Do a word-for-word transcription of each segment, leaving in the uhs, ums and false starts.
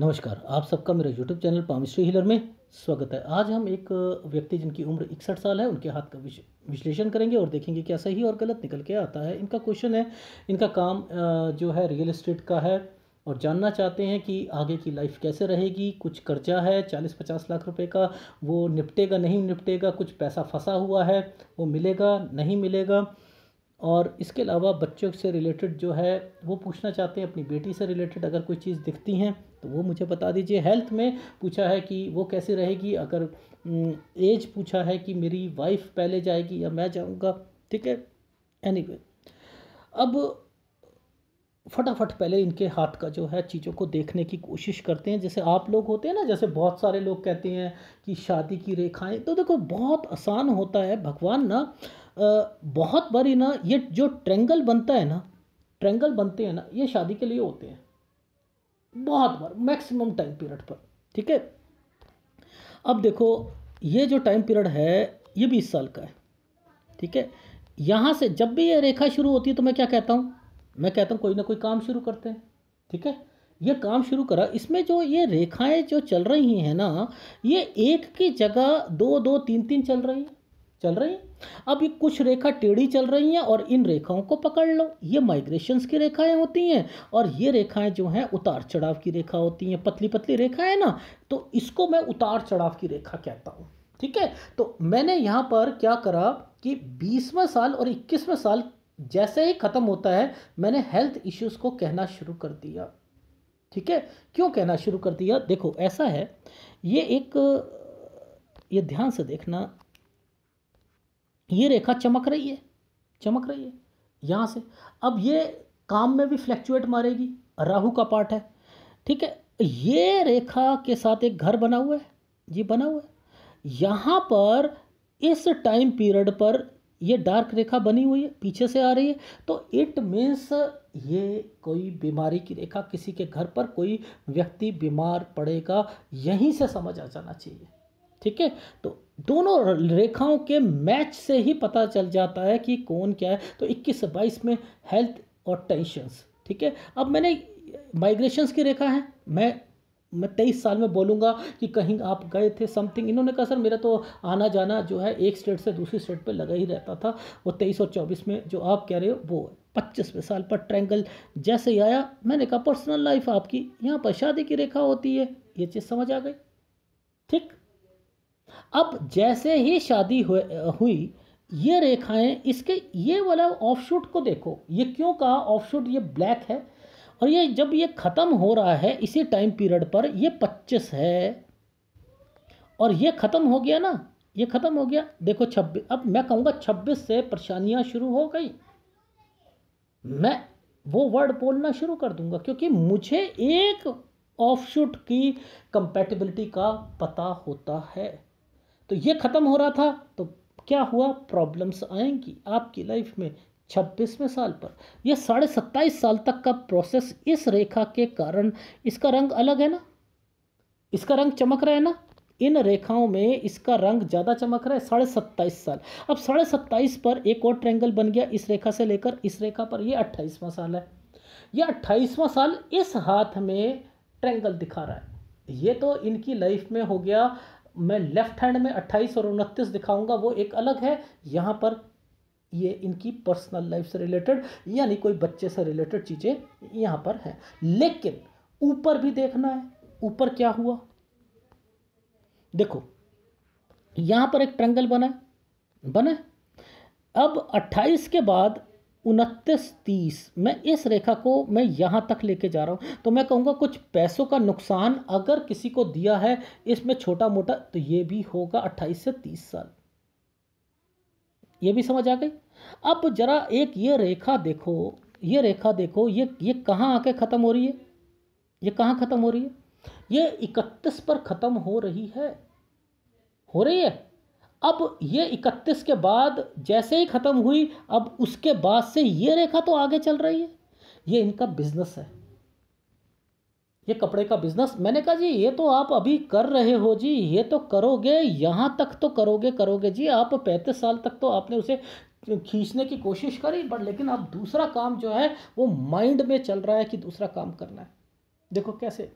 नमस्कार, आप सबका मेरे यूट्यूब चैनल पामिस्ट्री हीलर में स्वागत है। आज हम एक व्यक्ति जिनकी उम्र इकसठ साल है उनके हाथ का विश्लेषण करेंगे और देखेंगे क्या सही और गलत निकल के आता है। इनका क्वेश्चन है, इनका काम जो है रियल एस्टेट का है और जानना चाहते हैं कि आगे की लाइफ कैसे रहेगी। कुछ कर्जा है चालीस पचास लाख रुपए का, वो निपटेगा नहीं निपटेगा, कुछ पैसा फंसा हुआ है वो मिलेगा नहीं मिलेगा। और इसके अलावा बच्चों से रिलेटेड जो है वो पूछना चाहते हैं, अपनी बेटी से रिलेटेड अगर कोई चीज़ दिखती हैं तो वो मुझे बता दीजिए। हेल्थ में पूछा है कि वो कैसे रहेगी, अगर एज पूछा है कि मेरी वाइफ पहले जाएगी या मैं जाऊंगा, ठीक है। एनीवे, अब फटाफट पहले इनके हाथ का जो है चीज़ों को देखने की कोशिश करते हैं। जैसे आप लोग होते हैं ना, जैसे बहुत सारे लोग कहते हैं कि शादी की रेखाएं, तो देखो बहुत आसान होता है। भगवान ना बहुत बारी ना ये जो ट्रेंगल बनता है ना, ट्रेंगल बनते हैं ना, ये शादी के लिए होते हैं बहुत बार, मैक्सिमम टाइम पीरियड पर, ठीक है। अब देखो ये जो टाइम पीरियड है ये बीस साल का है, ठीक है। यहाँ से जब भी ये रेखा शुरू होती है तो मैं क्या कहता हूँ, मैं कहता हूँ कोई ना कोई काम शुरू करते हैं, ठीक है। ये काम शुरू करा, इसमें जो ये रेखाएं जो चल रही हैं ना, ये एक की जगह दो दो तीन तीन चल रही हैं चल रही हैं अब ये कुछ रेखा टेढ़ी चल रही हैं और इन रेखाओं को पकड़ लो, ये माइग्रेशंस की रेखाएं होती हैं। और ये रेखाएं जो हैं उतार चढ़ाव की रेखा होती हैं, पतली पतली रेखाएं है ना, तो इसको मैं उतार चढ़ाव की रेखा कहता हूँ, ठीक है। तो मैंने यहाँ पर क्या करा कि बीसवां साल और इक्कीसवां साल जैसे ही ख़त्म होता है मैंने हेल्थ इश्यूज़ को कहना शुरू कर दिया, ठीक है। क्यों कहना शुरू कर दिया, देखो ऐसा है, ये एक, ये ध्यान से देखना, ये रेखा चमक रही है चमक रही है यहाँ से। अब ये काम में भी फ्लैक्चुएट मारेगी, राहु का पार्ट है, ठीक है। ये रेखा के साथ एक घर बना हुआ है, ये बना हुआ है, यहाँ पर इस टाइम पीरियड पर ये डार्क रेखा बनी हुई है, पीछे से आ रही है, तो इट मीन्स ये कोई बीमारी की रेखा, किसी के घर पर कोई व्यक्ति बीमार पड़ेगा, यहीं से समझ आ जाना चाहिए, ठीक है। तो दोनों रेखाओं के मैच से ही पता चल जाता है कि कौन क्या है। तो इक्कीस से बाईस में हेल्थ और टेंशंस, ठीक है। अब मैंने माइग्रेशंस की रेखा है, मैं मैं तेईस साल में बोलूँगा कि कहीं आप गए थे समथिंग, इन्होंने कहा सर मेरा तो आना जाना जो है एक स्टेट से दूसरी स्टेट पे लगा ही रहता था, वो तेईस और चौबीस में जो आप कह रहे हो वो है। पच्चीसवें साल पर ट्रैंगल जैसे ही आया, मैंने कहा पर्सनल लाइफ आपकी, यहाँ पर शादी की रेखा होती है, ये चीज़ समझ आ गई, ठीक। अब जैसे ही शादी हुई ये रेखाएँ, इसके ये वाला ऑफशूट को देखो, ये क्यों कहा ऑफशूट, ये ब्लैक है और ये जब ये ख़त्म हो रहा है इसी टाइम पीरियड पर ये पच्चीस है और ये ख़त्म हो गया ना, ये ख़त्म हो गया, देखो छब्बीस। अब मैं कहूँगा छब्बीस से परेशानियाँ शुरू हो गई, मैं वो वर्ड बोलना शुरू कर दूँगा क्योंकि मुझे एक ऑफशूट की कंपैटिबिलिटी का पता होता है। तो ये ख़त्म हो रहा था तो क्या हुआ, प्रॉब्लम्स आएंगी आपकी लाइफ में। छब्बीसवें साल पर यह साढ़े सत्ताईस साल तक का प्रोसेस, इस रेखा के कारण इसका रंग अलग है ना, इसका रंग चमक रहा है ना, इन रेखाओं में इसका रंग ज़्यादा चमक रहा है, साढ़े सत्ताईस साल। अब साढ़े सत्ताईस पर एक और ट्रेंगल बन गया, इस रेखा से लेकर इस रेखा पर, यह अट्ठाईसवां साल है, यह अट्ठाईसवां साल इस हाथ में ट्रेंगल दिखा रहा है। ये तो इनकी लाइफ में हो गया, मैं लेफ्ट हैंड में अट्ठाईस और उनतीस दिखाऊँगा वो एक अलग है, यहाँ पर ये इनकी पर्सनल लाइफ से रिलेटेड यानी कोई बच्चे से रिलेटेड चीज़ें यहाँ पर हैं। लेकिन ऊपर भी देखना है, ऊपर क्या हुआ, देखो यहाँ पर एक ट्रेंगल बना है बना है। अब अट्ठाईस के बाद उनतीस तीस, मैं इस रेखा को मैं यहाँ तक लेके जा रहा हूँ, तो मैं कहूँगा कुछ पैसों का नुकसान अगर किसी को दिया है इसमें छोटा मोटा, तो ये भी होगा अट्ठाईस से तीस साल, ये भी समझ आ गई। अब जरा एक ये रेखा देखो, ये रेखा देखो, ये ये कहाँ आके ख़त्म हो रही है, ये कहाँ ख़त्म हो रही है, ये इकतीस पर ख़त्म हो रही है हो रही है अब ये इकतीस के बाद जैसे ही ख़त्म हुई, अब उसके बाद से ये रेखा तो आगे चल रही है। ये इनका बिजनेस है, ये कपड़े का बिजनेस। मैंने कहा जी ये तो आप अभी कर रहे हो जी, ये तो करोगे यहाँ तक तो करोगे करोगे जी, आप पैंतीस साल तक तो आपने उसे खींचने की कोशिश करी, बट लेकिन आप दूसरा काम जो है वो माइंड में चल रहा है कि दूसरा काम करना है। देखो कैसे,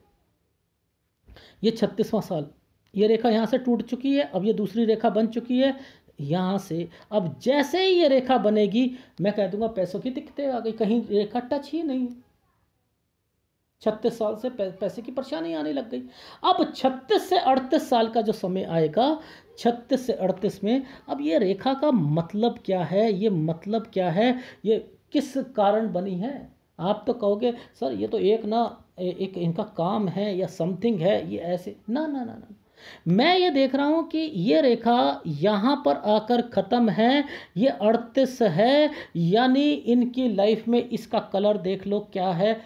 ये छत्तीसवां साल, ये रेखा यहाँ से टूट चुकी है, अब ये दूसरी रेखा बन चुकी है यहाँ से। अब जैसे ही ये रेखा बनेगी मैं कह दूंगा पैसों की दिक्कतें आ गई, कहीं रेखा टच ही नहीं। छत्तीस साल से पैसे की परेशानी आने लग गई। अब छत्तीस से अड़तीस साल का जो समय आएगा, छत्तीस से अड़तीस में अब ये रेखा का मतलब क्या है, ये मतलब क्या है, ये किस कारण बनी है। आप तो कहोगे सर ये तो एक ना एक इनका काम है या समथिंग है, ये ऐसे ना ना ना ना मैं ये देख रहा हूँ कि ये रेखा यहाँ पर आकर ख़त्म है, ये अड़तीस है, यानी इनकी लाइफ में इसका कलर देख लो क्या है,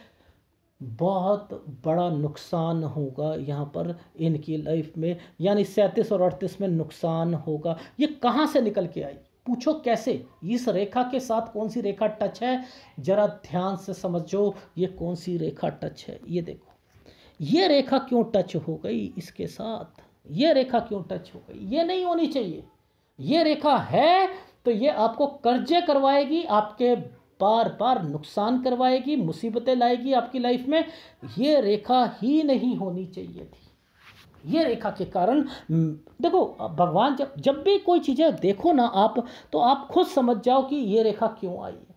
बहुत बड़ा नुकसान होगा यहाँ पर इनकी लाइफ में, यानी सैंतीस और अड़तीस में नुकसान होगा। ये कहाँ से निकल के आई, पूछो कैसे, इस रेखा के साथ कौन सी रेखा टच है, ज़रा ध्यान से समझो ये कौन सी रेखा टच है। ये देखो ये रेखा क्यों टच हो गई इसके साथ, ये रेखा क्यों टच हो गई, ये नहीं होनी चाहिए। ये रेखा है तो ये आपको कर्जे करवाएगी, आपके बार बार नुकसान करवाएगी, मुसीबतें लाएगी आपकी लाइफ में। ये रेखा ही नहीं होनी चाहिए थी। ये रेखा के कारण देखो भगवान जब जब भी कोई चीज़ें देखो ना आप, तो आप खुद समझ जाओ कि ये रेखा क्यों आई है।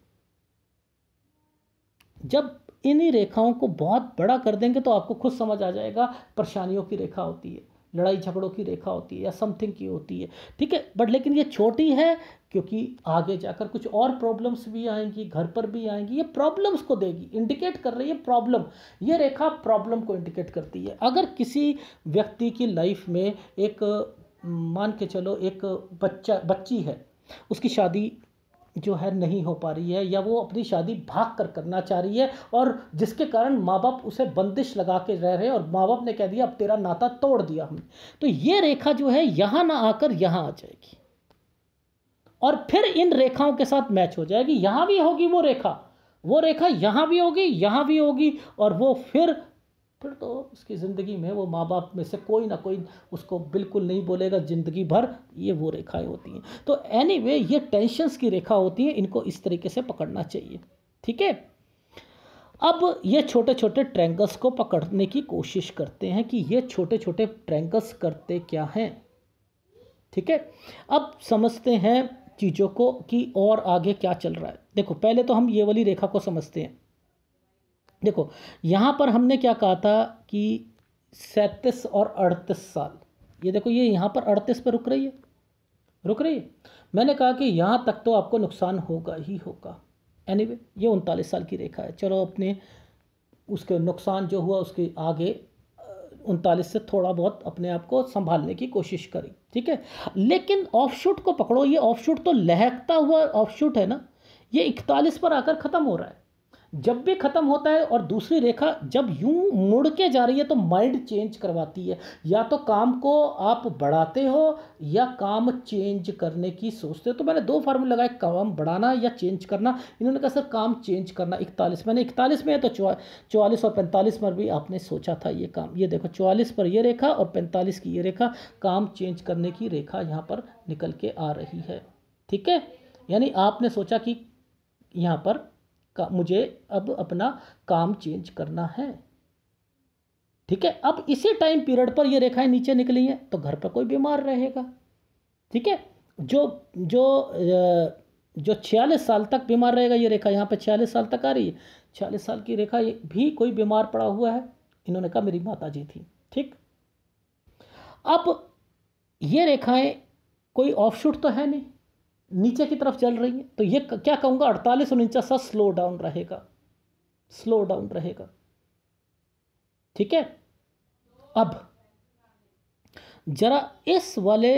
जब इन्हीं रेखाओं को बहुत बड़ा कर देंगे तो आपको खुद समझ आ जाएगा, परेशानियों की रेखा होती है, लड़ाई झगड़ों की रेखा होती है या समथिंग की होती है, ठीक है। बट लेकिन ये छोटी है क्योंकि आगे जाकर कुछ और प्रॉब्लम्स भी आएंगी, घर पर भी आएंगी, ये प्रॉब्लम्स को देगी, इंडिकेट कर रही है प्रॉब्लम। ये रेखा प्रॉब्लम को इंडिकेट करती है। अगर किसी व्यक्ति की लाइफ में एक मान के चलो एक बच्चा बच्ची है, उसकी शादी जो है नहीं हो पा रही है, या वो अपनी शादी भाग कर करना चाह रही है और जिसके कारण माँ बाप उसे बंदिश लगा के रह रहे हैं और माँ बाप ने कह दिया अब तेरा नाता तोड़ दिया हमने, तो ये रेखा जो है यहाँ ना आकर यहाँ आ जाएगी और फिर इन रेखाओं के साथ मैच हो जाएगी। यहाँ भी होगी वो रेखा, वो रेखा यहाँ भी होगी, यहाँ भी होगी, और वो फिर फिर तो उसकी ज़िंदगी में वो माँ बाप में से कोई ना कोई उसको बिल्कुल नहीं बोलेगा ज़िंदगी भर। ये वो रेखाएं होती हैं। तो एनीवे ये टेंशन्स की रेखा होती है, इनको इस तरीके से पकड़ना चाहिए, ठीक है। अब ये छोटे छोटे ट्रैंगल्स को पकड़ने की कोशिश करते हैं कि ये छोटे छोटे ट्रैंगल्स करते क्या हैं, ठीक है। अब समझते हैं चीज़ों को कि और आगे क्या चल रहा है। देखो पहले तो हम ये वाली रेखा को समझते हैं। देखो यहाँ पर हमने क्या कहा था कि सैंतीस और अड़तीस साल, ये देखो ये यहाँ पर अड़तीस पर रुक रही है, रुक रही है। मैंने कहा कि यहाँ तक तो आपको नुकसान होगा ही होगा। एनीवे anyway, ये उनतालीस साल की रेखा है। चलो अपने उसके नुकसान जो हुआ उसके आगे उनतालीस से थोड़ा बहुत अपने आप को संभालने की कोशिश करी, ठीक है। लेकिन ऑफशूट को पकड़ो, ये ऑफशूट तो लहकता हुआ ऑफशूट है ना, ये इकतालीस पर आकर ख़त्म हो रहा है। जब भी ख़त्म होता है और दूसरी रेखा जब यूं मुड़ के जा रही है तो माइंड चेंज करवाती है, या तो काम को आप बढ़ाते हो या काम चेंज करने की सोचते हो। तो मैंने दो फार्मूला लगाए, काम बढ़ाना या चेंज करना। इन्होंने कहा सर काम चेंज करना, इकतालीस मैंने इकतालीस में है तो चौवालीस और पैंतालीस पर भी आपने सोचा था ये काम। ये देखो चौवालीस पर ये रेखा और पैंतालीस की ये रेखा, काम चेंज करने की रेखा यहाँ पर निकल के आ रही है, ठीक है। यानी आपने सोचा कि यहाँ पर मुझे अब अपना काम चेंज करना है, ठीक है। अब इसी टाइम पीरियड पर ये रेखाएं नीचे निकली हैं तो घर पर कोई बीमार रहेगा, ठीक है। जो जो जो छियालीस साल तक बीमार रहेगा, ये रेखा यहाँ पे छियालीस साल तक आ रही है, छियालीस साल की रेखा भी कोई बीमार पड़ा हुआ है। इन्होंने कहा मेरी माता जी थी, ठीक। अब ये रेखाएं कोई ऑफशूट तो है नहीं, नीचे की तरफ चल रही है, तो ये क्या कहूँगा अड़तालीस उनचास साल स्लो डाउन रहेगा, स्लो डाउन रहेगा, ठीक है। अब जरा इस वाले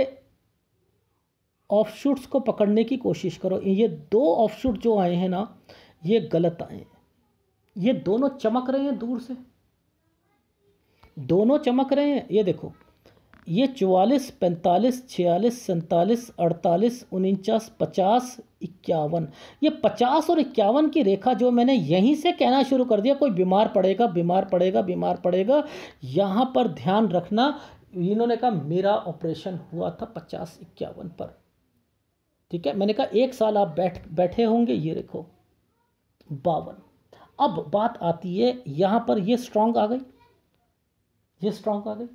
ऑफशूट्स को पकड़ने की कोशिश करो। ये दो ऑफशूट जो आए हैं ना ये गलत आए हैं, ये दोनों चमक रहे हैं, दूर से दोनों चमक रहे हैं। ये देखो ये चौवालीस, पैंतालीस, छियालीस, सैंतालीस, अड़तालीस, उनचास, पचास, इक्यावन, ये पचास और इक्यावन की रेखा जो मैंने यहीं से कहना शुरू कर दिया कोई बीमार पड़ेगा, बीमार पड़ेगा, बीमार पड़ेगा। यहाँ पर ध्यान रखना, इन्होंने कहा मेरा ऑपरेशन हुआ था पचास इक्यावन पर, ठीक है। मैंने कहा एक साल आप बैठ बैठे होंगे। ये देखो बावन। अब बात आती है यहाँ पर, ये स्ट्रांग आ गई, ये स्ट्रांग आ गई।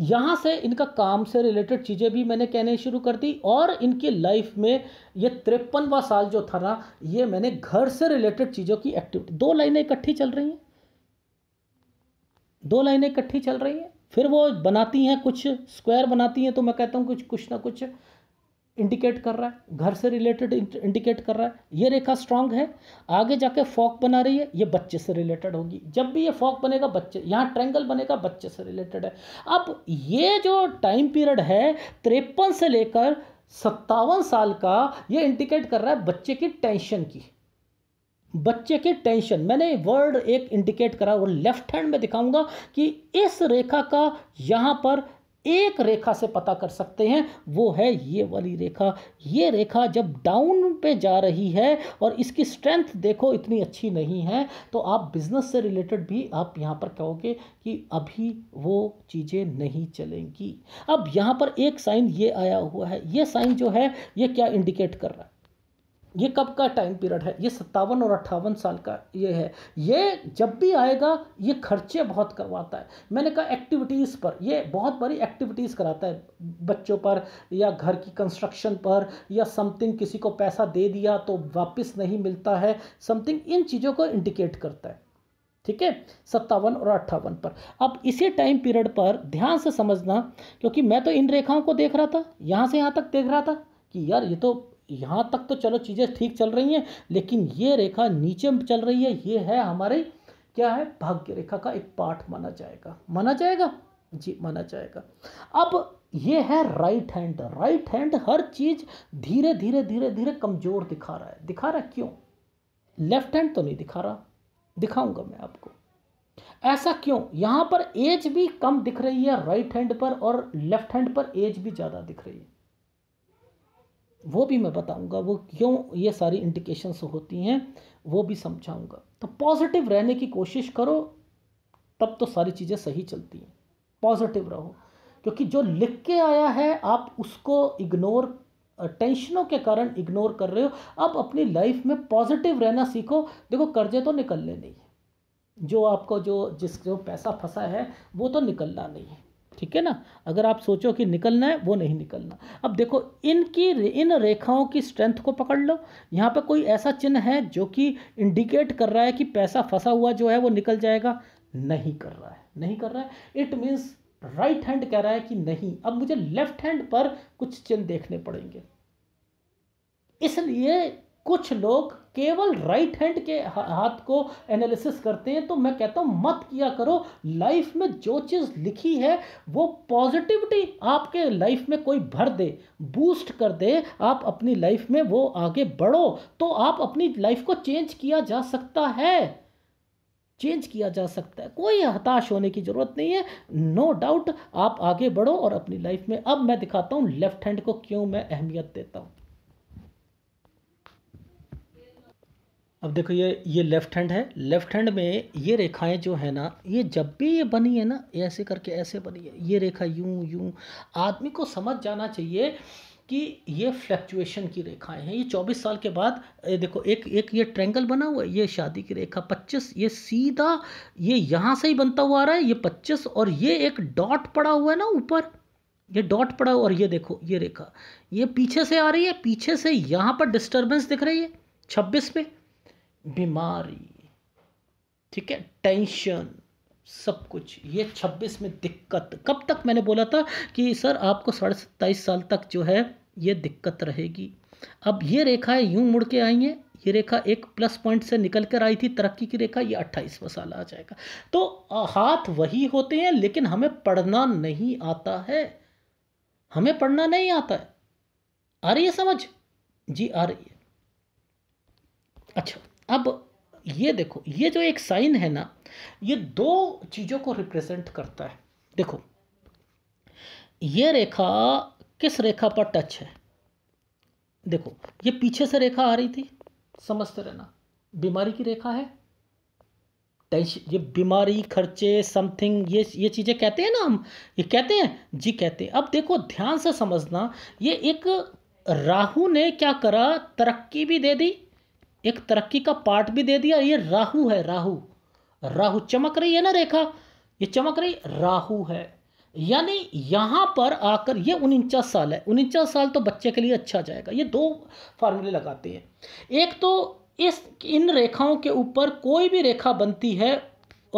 यहाँ से इनका काम से रिलेटेड चीज़ें भी मैंने कहने शुरू कर दी और इनकी लाइफ में ये तिरपनवा साल जो था ना, ये मैंने घर से रिलेटेड चीज़ों की एक्टिविटी, दो लाइनें इकट्ठी चल रही हैं, दो लाइनें इकट्ठी चल रही हैं। फिर वो बनाती हैं कुछ स्क्वायर बनाती हैं, तो मैं कहता हूँ कुछ कुछ ना कुछ इंडिकेट कर रहा है, घर से रिलेटेड इंडिकेट कर रहा है। ये रेखा स्ट्रांग है, आगे जाके फॉक बना रही है, ये बच्चे से रिलेटेड होगी। जब भी ये फॉक बनेगा बच्चे, यहाँ ट्रायंगल बनेगा, बच्चे से रिलेटेड है। अब ये जो टाइम पीरियड है तिरपन से लेकर सत्तावन साल का, ये इंडिकेट कर रहा है बच्चे की टेंशन की, बच्चे के टेंशन। मैंने वर्ड एक इंडिकेट करा और लेफ्ट हैंड में दिखाऊंगा कि इस रेखा का यहाँ पर एक रेखा से पता कर सकते हैं, वो है ये वाली रेखा। ये रेखा जब डाउन पे जा रही है और इसकी स्ट्रेंथ देखो इतनी अच्छी नहीं है, तो आप बिजनेस से रिलेटेड भी आप यहाँ पर कहोगे कि अभी वो चीज़ें नहीं चलेंगी। अब यहाँ पर एक साइन ये आया हुआ है, ये साइन जो है ये क्या इंडिकेट कर रहा है, ये कब का टाइम पीरियड है, ये सत्तावन और अट्ठावन साल का ये है। ये जब भी आएगा ये खर्चे बहुत करवाता है। मैंने कहा एक्टिविटीज़ पर, ये बहुत बड़ी एक्टिविटीज़ कराता है बच्चों पर, या घर की कंस्ट्रक्शन पर, या समथिंग किसी को पैसा दे दिया तो वापस नहीं मिलता है, समथिंग इन चीज़ों को इंडिकेट करता है। ठीक है, सत्तावन और अट्ठावन पर। अब इसी टाइम पीरियड पर ध्यान से समझना, क्योंकि मैं तो इन रेखाओं को देख रहा था, यहाँ से यहाँ तक देख रहा था कि यार ये तो यहाँ तक तो चलो चीज़ें ठीक चल रही हैं, लेकिन ये रेखा नीचे चल रही है, ये है हमारे क्या है, भाग्य रेखा का एक पार्ट माना जाएगा, माना जाएगा जी, माना जाएगा। अब ये है राइट हैंड, राइट हैंड हर चीज़ धीरे धीरे धीरे धीरे कमज़ोर दिखा रहा है, दिखा रहा है क्यों, लेफ्ट हैंड तो नहीं दिखा रहा, दिखाऊंगा मैं आपको ऐसा क्यों। यहाँ पर एज भी कम दिख रही है राइट हैंड पर, और लेफ्ट हैंड पर एज भी ज़्यादा दिख रही है, वो भी मैं बताऊंगा वो क्यों ये सारी इंडिकेशंस होती हैं, वो भी समझाऊंगा। तो पॉजिटिव रहने की कोशिश करो, तब तो सारी चीज़ें सही चलती हैं। पॉजिटिव रहो, क्योंकि जो लिख के आया है आप उसको इग्नोर, टेंशनों के कारण इग्नोर कर रहे हो। अब अपनी लाइफ में पॉजिटिव रहना सीखो। देखो कर्जे तो निकलने नहीं है, जो आपको जो जिस जो पैसा फंसा है वो तो निकलना नहीं है, ठीक है ना। अगर आप सोचो कि निकलना है, वो नहीं निकलना। अब देखो इनकी इन रेखाओं की स्ट्रेंथ को पकड़ लो। यहाँ पर कोई ऐसा चिन्ह है जो कि इंडिकेट कर रहा है कि पैसा फंसा हुआ जो है वो निकल जाएगा, नहीं कर रहा है, नहीं कर रहा है। इट मीन्स राइट हैंड कह रहा है कि नहीं, अब मुझे लेफ्ट हैंड पर कुछ चिन्ह देखने पड़ेंगे। इसलिए कुछ लोग केवल राइट हैंड के हाथ को एनालिसिस करते हैं, तो मैं कहता हूँ मत किया करो। लाइफ में जो चीज़ लिखी है वो पॉजिटिविटी आपके लाइफ में कोई भर दे, बूस्ट कर दे, आप अपनी लाइफ में वो आगे बढ़ो, तो आप अपनी लाइफ को चेंज किया जा सकता है, चेंज किया जा सकता है। कोई हताश होने की ज़रूरत नहीं है, नो डाउट आप आगे बढ़ो और अपनी लाइफ में। अब मैं दिखाता हूँ लेफ्ट हैंड को क्यों मैं अहमियत देता हूँ। अब देखो ये ये लेफ़्ट हैंड है, लेफ़्ट हैंड में ये रेखाएं जो है ना, ये जब भी ये बनी है ना ऐसे करके ऐसे बनी है, ये रेखा यूं यूं, आदमी को समझ जाना चाहिए कि ये फ्लैक्चुएशन की रेखाएं हैं। ये चौबीस साल के बाद ये देखो एक एक ये ट्रायंगल बना हुआ है, ये शादी की रेखा पच्चीस, ये सीधा ये यहाँ से ही बनता हुआ आ रहा है, ये पच्चीस, और ये एक डॉट पड़ा हुआ है ना ऊपर, ये डॉट पड़ा हुआ, और ये देखो ये रेखा ये पीछे से आ रही है, पीछे से यहाँ पर डिस्टर्बेंस दिख रही है छब्बीस पे, बीमारी, ठीक है, टेंशन, सब कुछ। ये छब्बीस में दिक्कत, कब तक मैंने बोला था कि सर आपको साढ़े सत्ताईस साल तक जो है ये दिक्कत रहेगी। अब ये रेखाएं यूं मुड़ के आई हैं, ये रेखा एक प्लस पॉइंट से निकल कर आई थी, तरक्की की रेखा, ये अट्ठाईसवां साल आ जाएगा। तो हाथ वही होते हैं, लेकिन हमें पढ़ना नहीं आता है, हमें पढ़ना नहीं आता है। आ रही है समझ जी, आ रही है। अच्छा अब ये देखो ये जो एक साइन है ना, ये दो चीज़ों को रिप्रेजेंट करता है। देखो ये रेखा किस रेखा पर टच है, देखो ये पीछे से रेखा आ रही थी, समझते रहना, बीमारी की रेखा है, टेंशन, ये बीमारी, खर्चे, समथिंग, ये ये चीज़ें कहते हैं ना हम, ये कहते हैं जी, कहते हैं। अब देखो ध्यान से समझना, ये एक राहु ने क्या करा, तरक्की भी दे दी, एक तरक्की का पार्ट भी दे दिया। ये राहु है, राहु, राहु चमक रही है ना रेखा, ये चमक रही राहु है, यानी यहाँ पर आकर ये उनचास साल है। उनचास साल तो बच्चे के लिए अच्छा जाएगा। ये दो फार्मूले लगाते हैं, एक तो इस इन रेखाओं के ऊपर कोई भी रेखा बनती है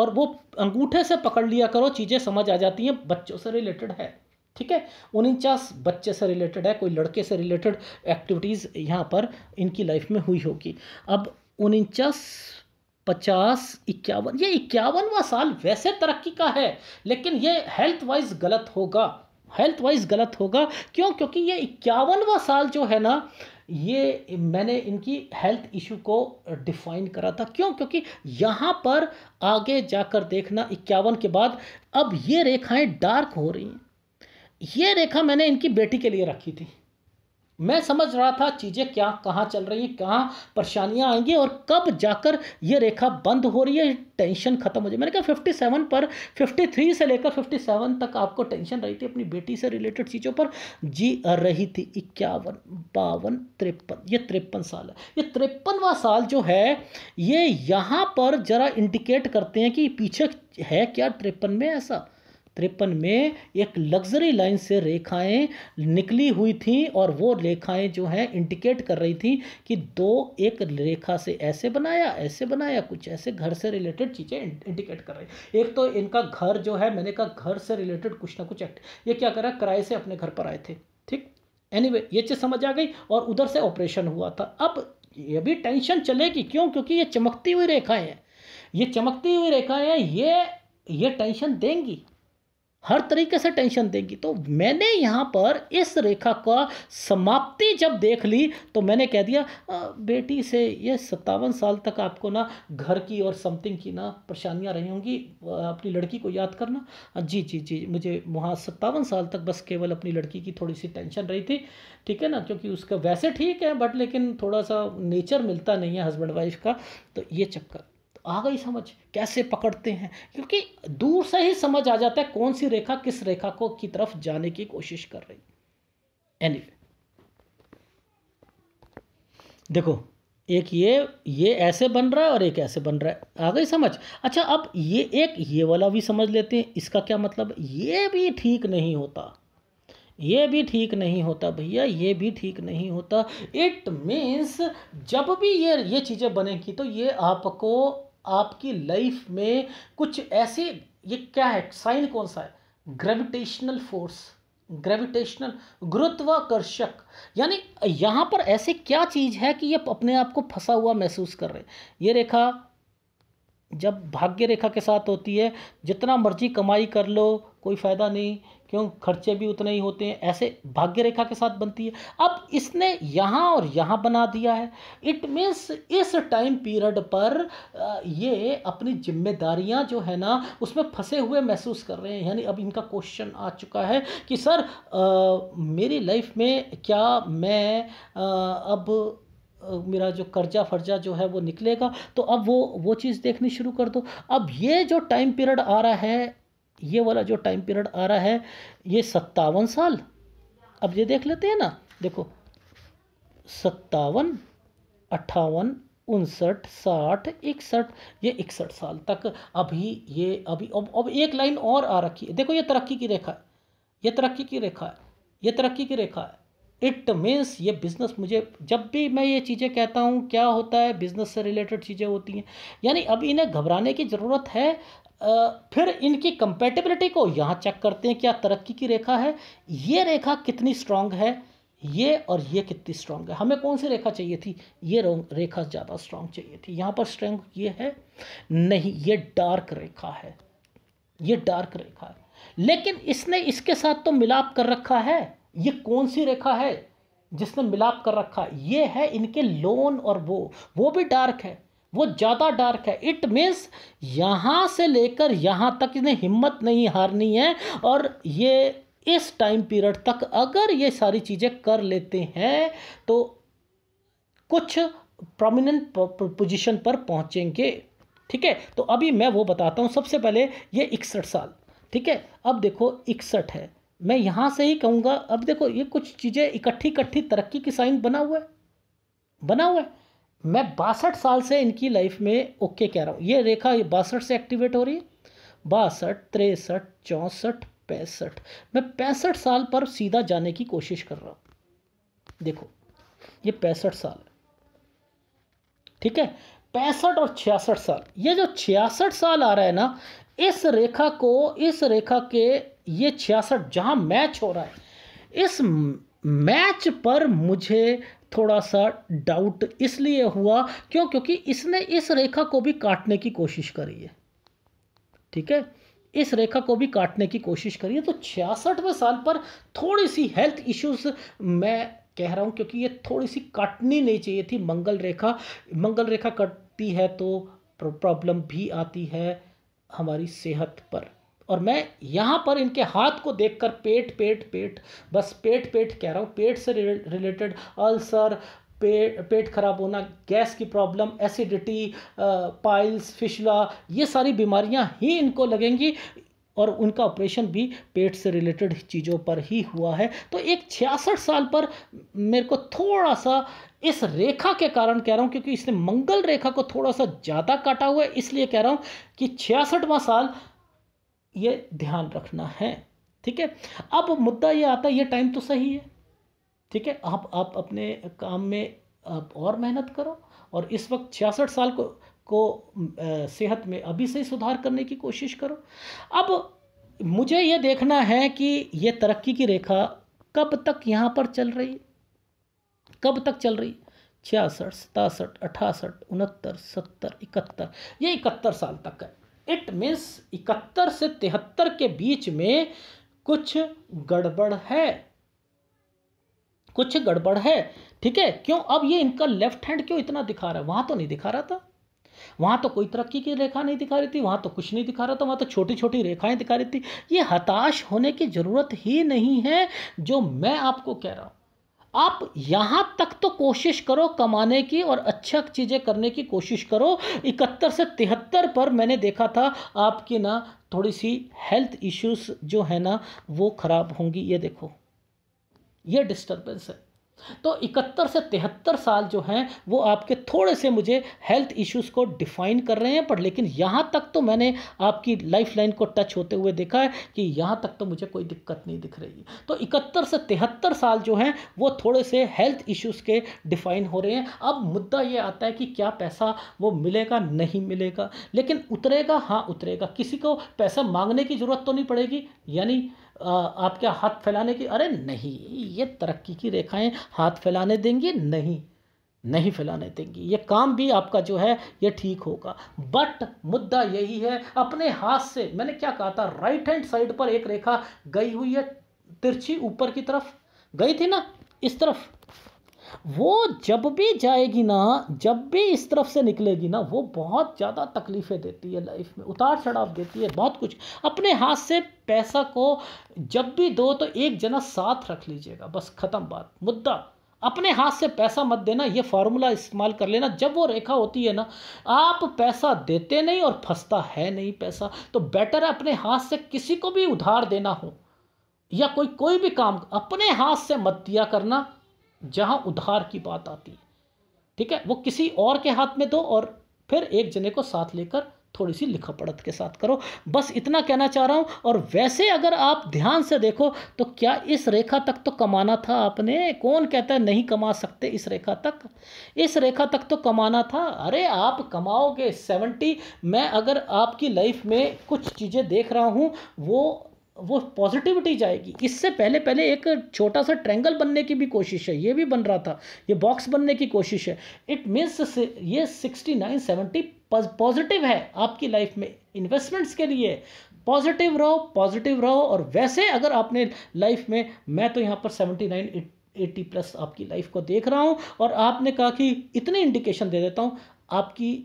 और वो अंगूठे से पकड़ लिया करो, चीज़ें समझ आ जाती हैं, बच्चों से रिलेटेड है। ठीक है, उनचास बच्चे से रिलेटेड है, कोई लड़के से रिलेटेड एक्टिविटीज़ यहाँ पर इनकी लाइफ में हुई होगी। अब उनचास पचास इक्यावन, ये इक्यावनवा साल वैसे तरक्की का है, लेकिन ये हेल्थ वाइज गलत होगा, हेल्थ वाइज गलत होगा। क्यों? क्योंकि ये इक्यावनवा साल जो है ना, ये मैंने इनकी हेल्थ इशू को डिफाइन करा था। क्यों? क्योंकि यहाँ पर आगे जाकर देखना इक्यावन के बाद अब ये रेखाएं डार्क हो रही हैं। ये रेखा मैंने इनकी बेटी के लिए रखी थी, मैं समझ रहा था चीज़ें क्या कहाँ चल रही हैं, कहाँ परेशानियाँ आएंगी और कब जाकर ये रेखा बंद हो रही है, टेंशन खत्म हो जाए। मैंने कहा सत्तावन पर तिरेपन से लेकर सत्तावन तक आपको टेंशन रही थी, अपनी बेटी से रिलेटेड चीज़ों पर जी रही थी। इक्यावन बावन तिरपन, ये तिरपन साल है। ये तिरपनवा साल जो है ये यहाँ पर जरा इंडिकेट करते हैं कि पीछे है क्या तिरपन में। ऐसा तिरपन में एक लग्जरी लाइन से रेखाएं निकली हुई थी और वो रेखाएं जो हैं इंडिकेट कर रही थी कि दो एक रेखा से ऐसे बनाया, ऐसे बनाया, कुछ ऐसे घर से रिलेटेड चीज़ें इंडिकेट कर रही। एक तो इनका घर जो है, मैंने कहा घर से रिलेटेड कुछ ना कुछ एक्ट, ये क्या कर रहा है, किराए से अपने घर पर आए थे। ठीक, एनीवे anyway, ये चीज़ समझ आ गई। और उधर से ऑपरेशन हुआ था। अब ये भी टेंशन चलेगी। क्यों? क्योंकि ये चमकती हुई रेखाएँ हैं, ये चमकती हुई रेखाएँ हैं, ये ये टेंशन देंगी, हर तरीके से टेंशन देगी। तो मैंने यहाँ पर इस रेखा का समाप्ति जब देख ली तो मैंने कह दिया बेटी से ये सत्तावन साल तक आपको ना घर की और समथिंग की ना परेशानियाँ रही होंगी, अपनी लड़की को याद करना। जी जी जी, मुझे वहाँ सत्तावन साल तक बस केवल अपनी लड़की की थोड़ी सी टेंशन रही थी। ठीक है ना, क्योंकि उसका वैसे ठीक है बट लेकिन थोड़ा सा नेचर मिलता नहीं है हस्बैंड वाइफ का। तो ये चक्कर आ गई समझ, कैसे पकड़ते हैं, क्योंकि दूर से ही समझ आ जाता है कौन सी रेखा किस रेखा को की तरफ जाने की कोशिश कर रही। एनीवे देखो, एक ये ये ऐसे बन रहा है और एक ऐसे बन रहा है, आ गई समझ। अच्छा, अब ये एक ये वाला भी समझ लेते हैं, इसका क्या मतलब, ये भी ठीक नहीं होता, ये भी ठीक नहीं होता भैया, ये भी ठीक नहीं होता। इट मीन्स जब भी ये ये चीज़ें बनेंगी तो ये आपको आपकी लाइफ में कुछ ऐसे, ये क्या है साइन, कौन सा है, ग्रेविटेशनल फोर्स, ग्रेविटेशनल गुरुत्वाकर्षक, यानी यहाँ पर ऐसे क्या चीज़ है कि ये अपने आप को फंसा हुआ महसूस कर रहे हैं। ये रेखा जब भाग्य रेखा के साथ होती है, जितना मर्जी कमाई कर लो कोई फ़ायदा नहीं, क्यों, खर्चे भी उतने ही होते हैं, ऐसे भाग्य रेखा के साथ बनती है। अब इसने यहाँ और यहाँ बना दिया है। इट मीन्स इस टाइम पीरियड पर ये अपनी जिम्मेदारियाँ जो है ना उसमें फंसे हुए महसूस कर रहे हैं। यानी अब इनका क्वेश्चन आ चुका है कि सर आ, मेरी लाइफ में क्या मैं आ, अब मेरा जो कर्जा फर्जा जो है वो निकलेगा, तो अब वो वो चीज़ देखनी शुरू कर दो। अब ये जो टाइम पीरियड आ रहा है, ये वाला जो टाइम पीरियड आ रहा है, ये सत्तावन साल, अब ये देख लेते हैं ना। देखो सत्तावन अट्ठावन उनसठ साठ इकसठ, ये इकसठ साल तक अभी ये अभी अब अब एक लाइन और आ रखी है। देखो ये तरक्की की रेखा है, ये तरक्की की रेखा है, ये तरक्की की रेखा है। इट मीन्स ये बिज़नेस, मुझे जब भी मैं ये चीज़ें कहता हूँ क्या होता है, बिज़नेस से रिलेटेड चीज़ें होती हैं। यानी अब इन्हें घबराने की ज़रूरत है। फिर इनकी कंपैटिबिलिटी को यहाँ चेक करते हैं, क्या तरक्की की रेखा है, ये रेखा कितनी स्ट्रांग है, ये और ये कितनी स्ट्रांग है। हमें कौन सी रेखा चाहिए थी, ये रेखा ज़्यादा स्ट्रांग चाहिए थी, यहाँ पर स्ट्रांग ये है नहीं, ये डार्क रेखा है, ये डार्क रेखा है, लेकिन इसने इसके साथ तो मिलाप कर रखा है। ये कौन सी रेखा है जिसने मिलाप कर रखा है, ये है इनके लोन, और वो वो भी डार्क है, वो ज़्यादा डार्क है। इट मीन्स यहाँ से लेकर यहाँ तक इन्हें हिम्मत नहीं हारनी है, और ये इस टाइम पीरियड तक अगर ये सारी चीज़ें कर लेते हैं तो कुछ प्रोमिनेंट पोजीशन पर पहुँचेंगे। ठीक है, तो अभी मैं वो बताता हूँ। सबसे पहले ये इकसठ साल, ठीक है, अब देखो इकसठ है, मैं यहाँ से ही कहूँगा। अब देखो ये कुछ चीज़ें इकट्ठी इकट्ठी तरक्की की साइन बना हुआ है, बना हुआ है। मैं बासठ साल से इनकी लाइफ में ओके कह रहा हूँ, ये रेखा ये बासठ से एक्टिवेट हो रही है, बासठ, तिरसठ, चौंसठ, पैंसठ, मैं पैंसठ साल पर सीधा जाने की कोशिश कर रहा हूँ। देखो ये पैंसठ साल है, ठीक है, पैंसठ और छियासठ साल। ये जो छियासठ साल आ रहा है ना, इस रेखा को, इस रेखा के ये छियासठ जहाँ मैच हो रहा है, इस मैच पर मुझे थोड़ा सा डाउट इसलिए हुआ क्यों क्योंकि इसने इस रेखा को भी काटने की कोशिश करी है, ठीक है, इस रेखा को भी काटने की कोशिश करी है। तो छियासठवें साल पर थोड़ी सी हेल्थ इश्यूज मैं कह रहा हूँ क्योंकि ये थोड़ी सी काटनी नहीं चाहिए थी। मंगल रेखा, मंगल रेखा कटती है तो प्रॉब्लम भी आती है हमारी सेहत पर। और मैं यहाँ पर इनके हाथ को देखकर पेट पेट पेट बस पेट पेट कह रहा हूँ, पेट से रिलेटेड अल्सर, पेट पेट खराब होना, गैस की प्रॉब्लम, एसिडिटी, पाइल्स, फिशला, ये सारी बीमारियाँ ही इनको लगेंगी। और उनका ऑपरेशन भी पेट से रिलेटेड चीज़ों पर ही हुआ है। तो एक छियासठ साल पर मेरे को थोड़ा सा इस रेखा के कारण कह रहा हूँ क्योंकि इसने मंगल रेखा को थोड़ा सा ज़्यादा काटा हुआ है, इसलिए कह रहा हूँ कि छियासठवां साल ये ध्यान रखना है, ठीक है। अब मुद्दा ये आता है, ये टाइम तो सही है, ठीक है, आप आप अपने काम में आप और मेहनत करो और इस वक्त छियासठ साल को को आ, सेहत में अभी से सुधार करने की कोशिश करो। अब मुझे ये देखना है कि ये तरक्की की रेखा कब तक यहाँ पर चल रही है, कब तक चल रही है। छियासठ, सतासठ, अठासठ, उनहत्तर, सत्तर, इकहत्तर, ये इकहत्तर साल तक है। इट मीन्स इकहत्तर से तिहत्तर के बीच में कुछ गड़बड़ है, कुछ गड़बड़ है, ठीक है। क्यों? अब ये इनका लेफ्ट हैंड क्यों इतना दिखा रहा है? वहां तो नहीं दिखा रहा था, वहां तो कोई तरक्की की रेखा नहीं दिखा रही थी, वहां तो कुछ नहीं दिखा रहा था, वहां तो छोटी छोटी रेखाएं दिखा रही थी। ये हताश होने की जरूरत ही नहीं है, जो मैं आपको कह रहा हूं। आप यहाँ तक तो कोशिश करो कमाने की और अच्छा चीज़ें करने की कोशिश करो। इकहत्तर से तिहत्तर पर मैंने देखा था आपकी ना थोड़ी सी हेल्थ इश्यूज जो है ना वो खराब होंगी। ये देखो ये डिस्टर्बेंस है, तो इकहत्तर से तिहत्तर साल जो हैं वो आपके थोड़े से मुझे हेल्थ इश्यूज को डिफाइन कर रहे हैं। पर लेकिन यहाँ तक तो मैंने आपकी लाइफ लाइन को टच होते हुए देखा है कि यहाँ तक तो मुझे कोई दिक्कत नहीं दिख रही। तो इकहत्तर से तिहत्तर साल जो हैं वो थोड़े से हेल्थ इश्यूज के डिफाइन हो रहे हैं। अब मुद्दा ये आता है कि क्या पैसा वो मिलेगा, नहीं मिलेगा, लेकिन उतरेगा, हाँ उतरेगा। किसी को पैसा मांगने की ज़रूरत तो नहीं पड़ेगी, यानी आपके हाथ फैलाने की, अरे नहीं, ये तरक्की की रेखाएं हाथ फैलाने देंगी नहीं, नहीं फैलाने देंगी, ये काम भी आपका जो है ये ठीक होगा। बट मुद्दा यही है, अपने हाथ से मैंने क्या कहा था, राइट हैंड साइड पर एक रेखा गई हुई है तिरछी ऊपर की तरफ गई थी ना, इस तरफ वो जब भी जाएगी ना, जब भी इस तरफ से निकलेगी ना, वो बहुत ज़्यादा तकलीफ़ें देती है लाइफ में, उतार चढ़ाव देती है बहुत कुछ। अपने हाथ से पैसा को जब भी दो तो एक जना साथ रख लीजिएगा, बस ख़त्म बात। मुद्दा अपने हाथ से पैसा मत देना, ये फार्मूला इस्तेमाल कर लेना। जब वो रेखा होती है ना, आप पैसा देते नहीं और फंसता है नहीं पैसा, तो बेटर है अपने हाथ से किसी को भी उधार देना हो या कोई कोई भी काम अपने हाथ से मत दिया करना जहाँ उधार की बात आती है, ठीक है। वो किसी और के हाथ में दो और फिर एक जने को साथ लेकर थोड़ी सी लिखा पढ़त के साथ करो, बस इतना कहना चाह रहा हूँ। और वैसे अगर आप ध्यान से देखो तो क्या इस रेखा तक तो कमाना था आपने? कौन कहता है नहीं कमा सकते इस रेखा तक? इस रेखा तक तो कमाना था, अरे आप कमाओगे। सेवेंटी, मैं अगर आपकी लाइफ में कुछ चीज़ें देख रहा हूँ वो वो पॉजिटिविटी जाएगी। इससे पहले पहले एक छोटा सा ट्रायंगल बनने की भी कोशिश है, ये भी बन रहा था, ये बॉक्स बनने की कोशिश है। इट मीन्स ये सिक्सटी नाइन सेवेंटी पॉजिटिव है आपकी लाइफ में। इन्वेस्टमेंट्स के लिए पॉजिटिव रहो, पॉजिटिव रहो। और वैसे अगर आपने लाइफ में, मैं तो यहाँ पर सेवेंटी नाइन एटी प्लस आपकी लाइफ को देख रहा हूँ। और आपने कहा कि इतने इंडिकेशन दे देता हूँ, आपकी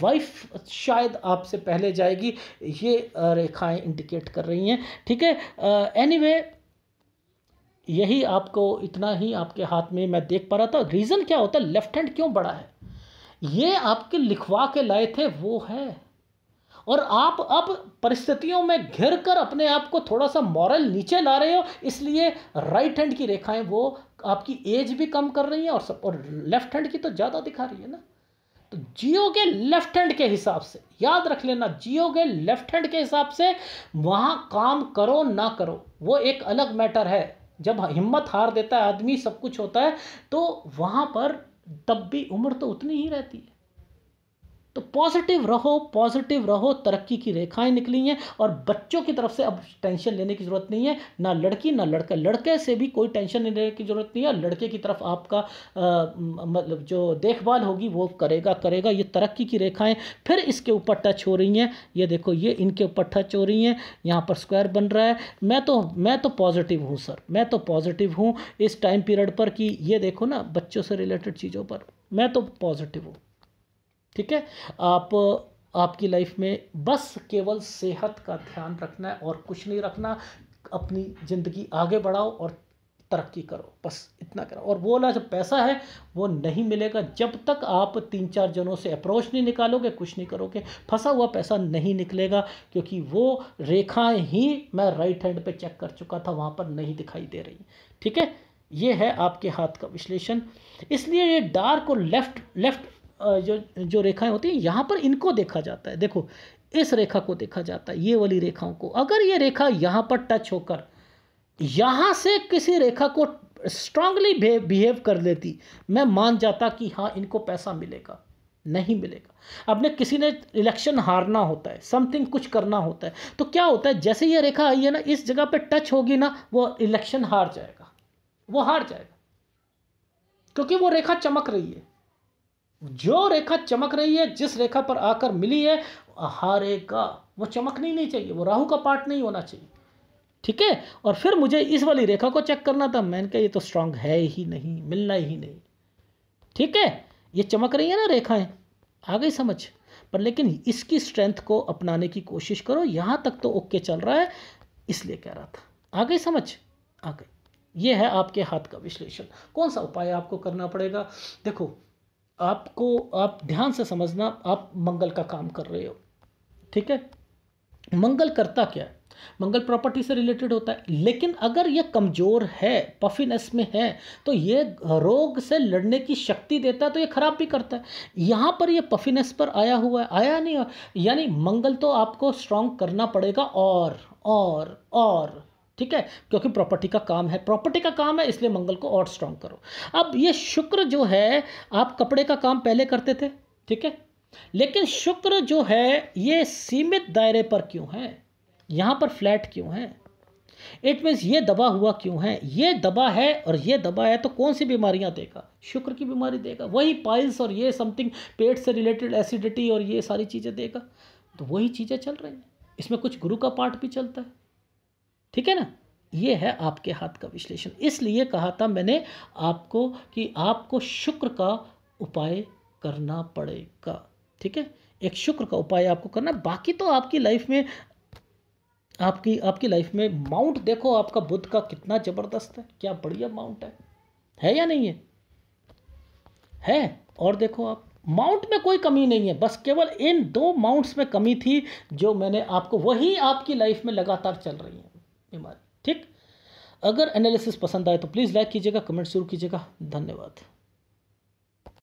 वाइफ शायद आपसे पहले जाएगी, ये रेखाएं इंडिकेट कर रही हैं, ठीक है। एनीवे यही आपको इतना ही आपके हाथ में मैं देख पा रहा था। रीज़न क्या होता है लेफ्ट हैंड क्यों बड़ा है, ये आपके लिखवा के लाए थे वो है। और आप अब परिस्थितियों में घिर कर अपने आप को थोड़ा सा मॉरल नीचे ला रहे हो, इसलिए राइट हैंड की रेखाएं वो आपकी एज भी कम कर रही हैं और सब, और लेफ्ट हैंड की तो ज़्यादा दिखा रही है ना। तो जियो के लेफ्ट हैंड के हिसाब से याद रख लेना, जियो के लेफ्ट हैंड के हिसाब से वहाँ काम करो ना करो वो एक अलग मैटर है। जब हिम्मत हार देता है आदमी, सब कुछ होता है, तो वहाँ पर तब भी उम्र तो उतनी ही रहती है। तो पॉजिटिव रहो, पॉजिटिव रहो, तरक्की की रेखाएं निकली हैं। और बच्चों की तरफ से अब टेंशन लेने की ज़रूरत नहीं है, ना लड़की ना लड़का, लड़के से भी कोई टेंशन लेने की ज़रूरत नहीं है। लड़के की तरफ आपका मतलब जो देखभाल होगी वो करेगा करेगा ये तरक्की की रेखाएं फिर इसके ऊपर टच हो रही हैं। ये देखो, ये इनके ऊपर टच हो रही हैं, यहाँ पर स्क्वायर बन रहा है। मैं तो मैं तो पॉजिटिव हूँ सर, मैं तो पॉजिटिव हूँ इस टाइम पीरियड पर कि ये देखो ना बच्चों से रिलेटेड चीज़ों पर मैं तो पॉजिटिव हूँ। ठीक है, आप आपकी लाइफ में बस केवल सेहत का ध्यान रखना है और कुछ नहीं रखना। अपनी ज़िंदगी आगे बढ़ाओ और तरक्की करो, बस इतना करो। और बोला जो पैसा है वो नहीं मिलेगा जब तक आप तीन चार जनों से अप्रोच नहीं निकालोगे, कुछ नहीं करोगे, फंसा हुआ पैसा नहीं निकलेगा। क्योंकि वो रेखाएं ही मैं राइट हैंड पे चेक कर चुका था, वहाँ पर नहीं दिखाई दे रही। ठीक है, ये है आपके हाथ का विश्लेषण। इसलिए ये डार्क और लेफ्ट लेफ्ट जो जो रेखाएं होती हैं यहाँ पर इनको देखा जाता है। देखो, इस रेखा को देखा जाता है, ये वाली रेखाओं को। अगर ये रेखा यहाँ पर टच होकर यहाँ से किसी रेखा को स्ट्रांगली बिहेव कर लेती, मैं मान जाता कि हाँ इनको पैसा मिलेगा। नहीं मिलेगा। अब ने किसी ने इलेक्शन हारना होता है, समथिंग कुछ करना होता है, तो क्या होता है जैसे ये रेखा आई है ना, इस जगह पर टच होगी ना, वो इलेक्शन हार जाएगा, वो हार जाएगा। क्योंकि वो रेखा चमक रही है, जो रेखा चमक रही है, जिस रेखा पर आकर मिली है हारेगा। वो चमकनी नहीं चाहिए, वो राहु का पार्ट नहीं होना चाहिए। ठीक है, और फिर मुझे इस वाली रेखा को चेक करना था, मैंने कहा ये तो स्ट्रांग है ही नहीं, मिलना ही नहीं। ठीक है, ये चमक रही है ना रेखाएं, आ गई समझ। पर लेकिन इसकी स्ट्रेंथ को अपनाने की कोशिश करो। यहाँ तक तो ओके चल रहा है, इसलिए कह रहा था। आ गई समझ, आ गई। ये है आपके हाथ का विश्लेषण। कौन सा उपाय आपको करना पड़ेगा? देखो, आपको आप ध्यान से समझना, आप मंगल का काम कर रहे हो। ठीक है, मंगल करता क्या है? मंगल प्रॉपर्टी से रिलेटेड होता है, लेकिन अगर ये कमज़ोर है, पफिनेस में है, तो ये रोग से लड़ने की शक्ति देता है, तो ये खराब भी करता है। यहाँ पर ये पफिनेस पर आया हुआ है, आया नहीं, यानी मंगल तो आपको स्ट्रांग करना पड़ेगा। और और और ठीक है, क्योंकि प्रॉपर्टी का काम है, प्रॉपर्टी का काम है, इसलिए मंगल को और स्ट्रांग करो। अब ये शुक्र जो है, आप कपड़े का काम पहले करते थे, ठीक है, लेकिन शुक्र जो है ये सीमित दायरे पर क्यों है? यहाँ पर फ्लैट क्यों है? इट मीन्स ये दबा हुआ क्यों है? ये दबा है और ये दबा है, तो कौन सी बीमारियाँ देगा? शुक्र की बीमारी देगा। वही पाइल्स और ये समथिंग पेट से रिलेटेड एसिडिटी और ये सारी चीज़ें देगा। तो वही चीज़ें चल रही हैं, इसमें कुछ गुरु का पार्ट भी चलता है। ठीक है ना, ये है आपके हाथ का विश्लेषण। इसलिए कहा था मैंने आपको कि आपको शुक्र का उपाय करना पड़ेगा। ठीक है, एक शुक्र का उपाय आपको करना। बाकी तो आपकी लाइफ में आपकी आपकी लाइफ में माउंट देखो, आपका बुध का कितना ज़बरदस्त है, क्या बढ़िया माउंट है है या नहीं है? है। और देखो, आप माउंट में कोई कमी नहीं है, बस केवल इन दो माउंट्स में कमी थी जो मैंने आपको, वही आपकी लाइफ में लगातार चल रही है बीमारी। ठीक, अगर एनालिसिस पसंद आए तो प्लीज़ लाइक कीजिएगा, कमेंट शुरू कीजिएगा। धन्यवाद।